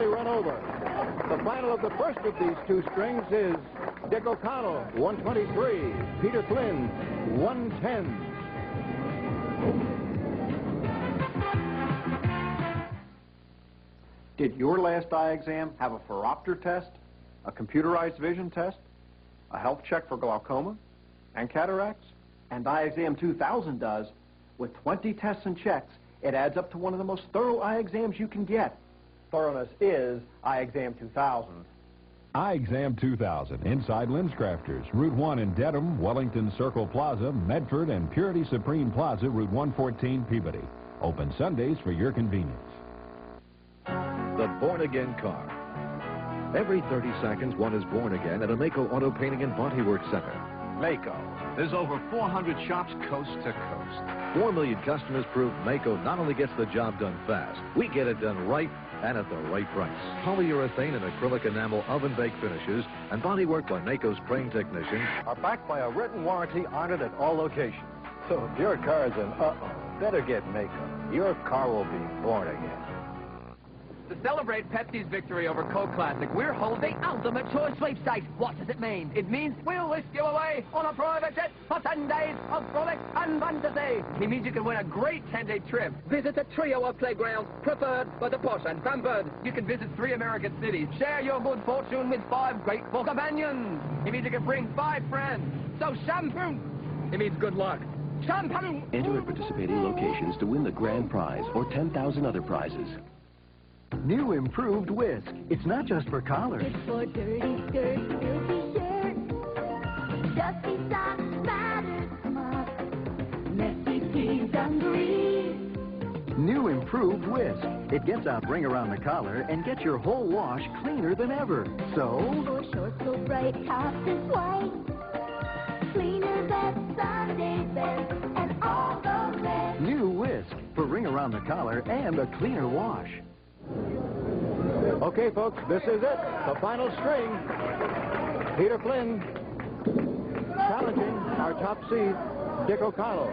Run over. The final of the first of these two strings is Dick O'Connell, 123, Peter Flynn, 110. Did your last eye exam have a phoropter test, a computerized vision test, a health check for glaucoma and cataracts? And Eyexam 2000 does. With 20 tests and checks, it adds up to one of the most thorough eye exams you can get. Thoroughness is Eyexam 2000. Eyexam 2000, inside LensCrafters, Route 1 in Dedham, Wellington Circle Plaza, Medford, and Purity Supreme Plaza, Route 114, Peabody. Open Sundays for your convenience. The Born Again Car. Every 30 seconds, one is born again at a Maaco Auto Painting and Bodywork Center. Maaco. There's over 400 shops coast to coast. 4 million customers prove Maaco not only gets the job done fast, we get it done right and at the right price. Polyurethane and acrylic enamel oven-bake finishes and bodywork by Maaco's trained technicians are backed by a written warranty honored at all locations. So if your car is an uh-oh, better get Maaco. Your car will be born again. To celebrate Pepsi's victory over Coke Classic, we're holding Ultimate Choice Sweepstakes. What does it mean? It means we'll whisk you away on a private jet for 10 days of frolic and fantasy. It means you can win a great 10-day trip. Visit the trio of playgrounds preferred by the Porsche and Stanford. You can visit 3 American cities. Share your good fortune with 5 grateful companions. It means you can bring 5 friends. So champagne. It means good luck. Champagne. Enter at participating locations to win the grand prize or 10,000 other prizes. New improved whisk. It's not just for collars. It's for dirty skirts, filthy shirts, dusty socks, spattered muff, messy teens and grease. New improved whisk. It gets out ring around the collar and gets your whole wash cleaner than ever. So, for shorts so bright, tops is white, cleaner best, Sunday best, and all the best. New whisk for ring around the collar and a cleaner wash. Okay, folks, this is it, the final string. Peter Flynn challenging our top seed, Dick O'Connell.